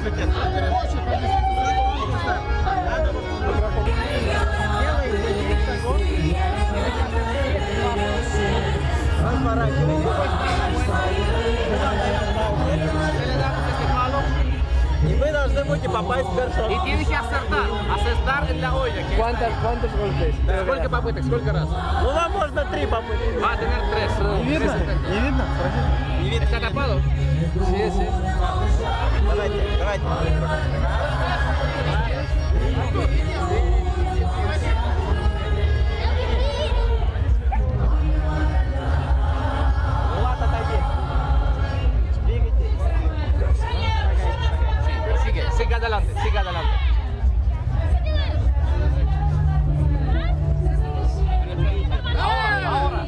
Y вы должны будете попасть в горшок. Y tienes que acertar. Acertar en la olla. ¿Cuántos golpes? Сколько попыток? Сколько раз? Ну, вам можно 3 попытки. Va a tener 3. ¿Y видно? ¿Y видно? ¿Y видно? ¿Está tapado? Sí, sí. Давайте, давайте. Adelante, sigue adelante. Ahora,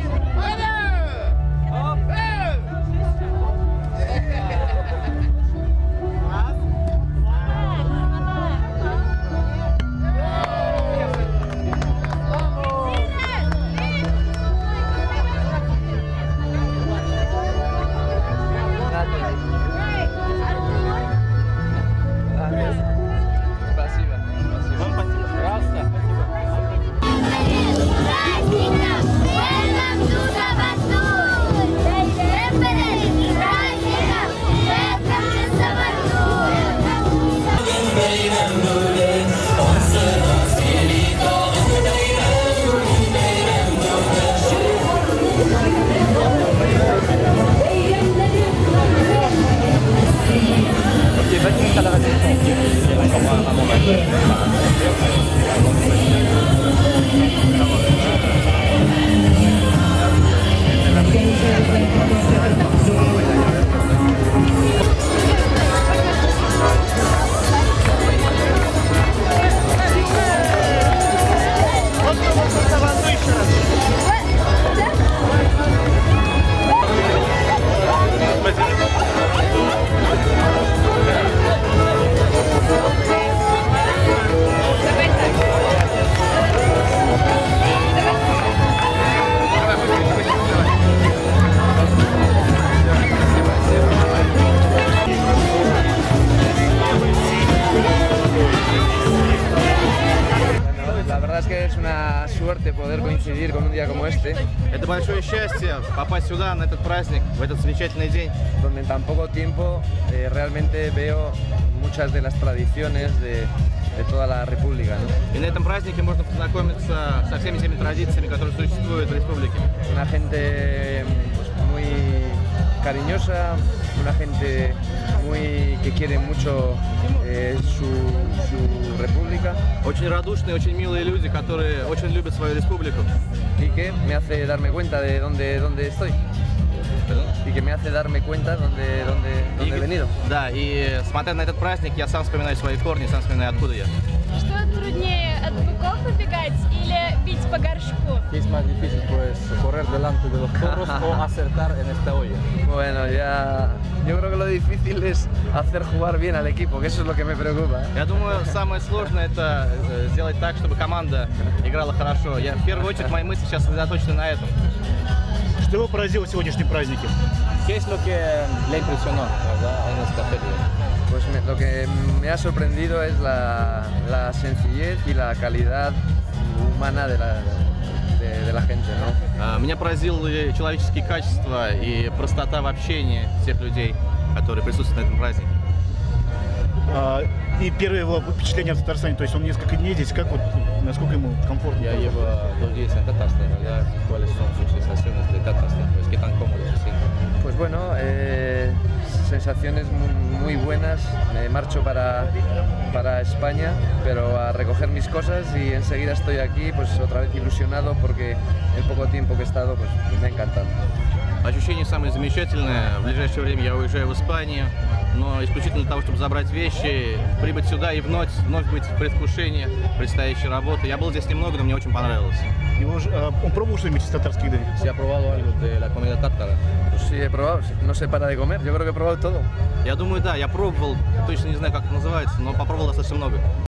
Это большое счастье попасть сюда, на этот праздник, в этот замечательный день. Donde en tan poco tiempo realmente veo muchas de las tradiciones de toda la República. ¿No? Y en этом празднике можно познакомиться со всеми теми традициями, которые существуют в Республике. Una gente muy cariñosa, una gente muy que quiere mucho su República. Очень радушные, очень милые люди, которые очень любят свою Республику. Y que me hace darme cuenta de dónde estoy. ¿Perdón? Y que me hace darme cuenta dónde he venido. Да, и смотря на этот праздник, я сам вспоминаю свои корни, сам вспоминаю, откуда я. Что труднее, от быков убегать или бить по горшку? Es más difícil, pues, correr delante de los toros o acertar en esta olla. Bueno, ya, yo creo que lo difícil es hacer jugar bien al equipo, que eso es lo que me preocupa. Я думаю, самое сложное это сделать так, чтобы команда играла хорошо. Я в первую очередь мои мысли сейчас сосредоточены на этом. Что его поразило в сегодняшнем празднике? ¿Qué es lo que le impresionó en esta feria? Pues lo que me ha sorprendido es la sencillez y la calidad humana de la gente, ¿no? Меня поразили человеческие качества и простота в общении всех людей, которые присутствуют на этом празднике. И первое его впечатление в Татарстане, то есть он несколько дней здесь, как вот, насколько ему комфортно? Я его людей с Татарстана, я cuáles son sus sensaciones de Татарстан, pues qué tan cómodo se siente. Pues bueno, sensaciones muy buenas, me marcho para España, pero a recoger mis cosas y enseguida estoy aquí, pues otra vez ilusionado porque el poco tiempo que he estado, pues me ha encantado. Ощущение самое замечательное, в ближайшее время я уезжаю в Испанию, но исключительно для того, чтобы забрать вещи, прибыть сюда и вновь быть в предвкушении предстоящей работы. Я был здесь немного, но мне очень понравилось. ¿Un probó ustedes татарские еды? ¿Se ha probado algo de la comida tártara? Pues sí, he probado. No se para de comer. Yo creo que he probado todo. Я думаю, да. Я пробовал. Точно не знаю, как это называется, но попробовал достаточно много.